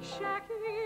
Shaki.